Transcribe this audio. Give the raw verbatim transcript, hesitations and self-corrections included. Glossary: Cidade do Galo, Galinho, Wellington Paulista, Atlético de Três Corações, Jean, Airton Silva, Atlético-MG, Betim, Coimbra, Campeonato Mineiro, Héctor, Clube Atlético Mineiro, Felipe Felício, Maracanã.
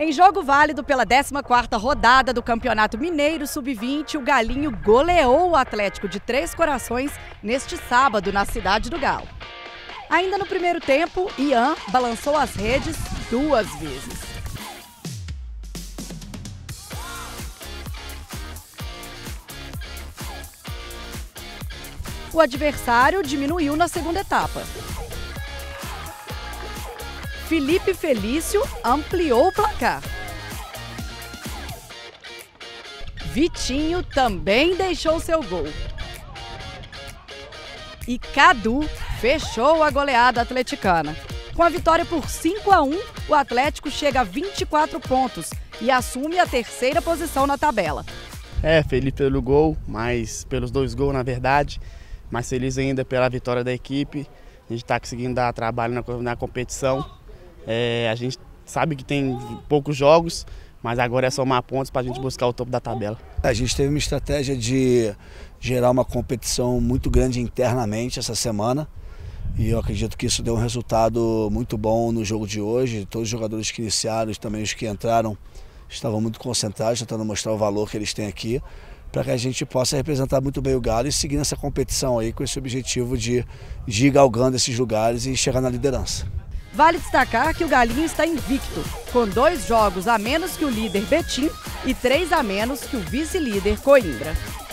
Em jogo válido pela décima quarta rodada do Campeonato Mineiro sub vinte, o Galinho goleou o Atlético de Três Corações neste sábado na Cidade do Galo. Ainda no primeiro tempo, Ian balançou as redes duas vezes. O adversário diminuiu na segunda etapa. Felipe Felício ampliou o placar. Vitinho também deixou seu gol. E Cadu fechou a goleada atleticana. Com a vitória por cinco a um, o Atlético chega a vinte e quatro pontos e assume a terceira posição na tabela. É, feliz pelo gol, mas pelos dois gols na verdade, mas feliz ainda pela vitória da equipe. A gente está conseguindo dar trabalho na, na competição. É, a gente sabe que tem poucos jogos, mas agora é somar pontos para a gente buscar o topo da tabela. A gente teve uma estratégia de gerar uma competição muito grande internamente essa semana e eu acredito que isso deu um resultado muito bom no jogo de hoje. Todos os jogadores que iniciaram, também os que entraram, estavam muito concentrados, tentando mostrar o valor que eles têm aqui, para que a gente possa representar muito bem o Galo e seguir nessa competição aí com esse objetivo de, de ir galgando esses lugares e chegar na liderança. Vale destacar que o Galinho está invicto, com dois jogos a menos que o líder Betim e três a menos que o vice-líder Coimbra.